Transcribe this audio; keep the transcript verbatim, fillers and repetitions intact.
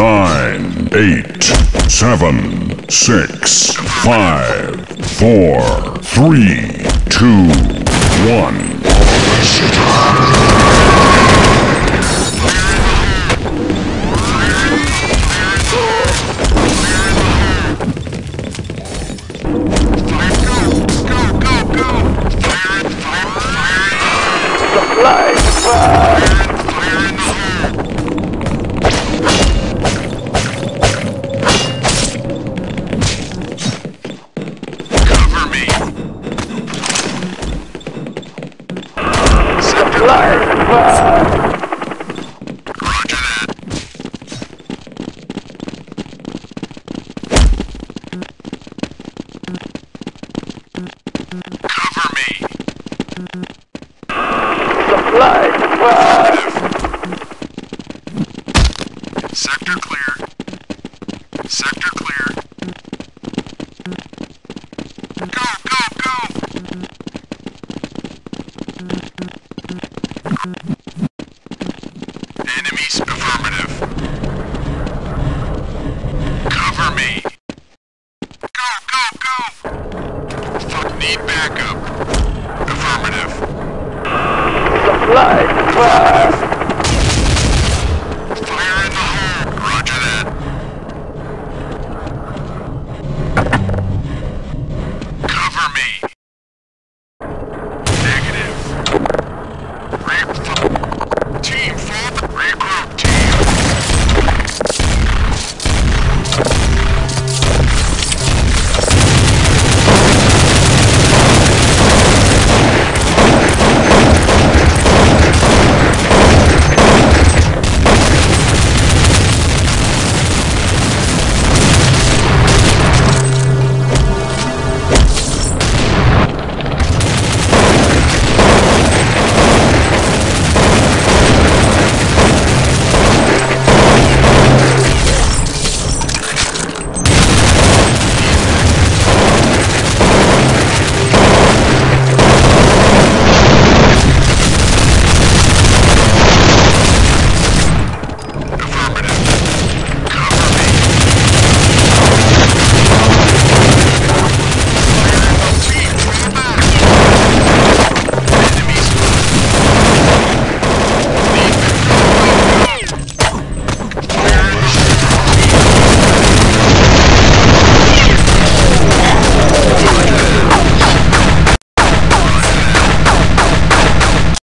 nine, eight, seven, six, five, four, three, two, one. Supply, supply. Sector clear. Sector clear.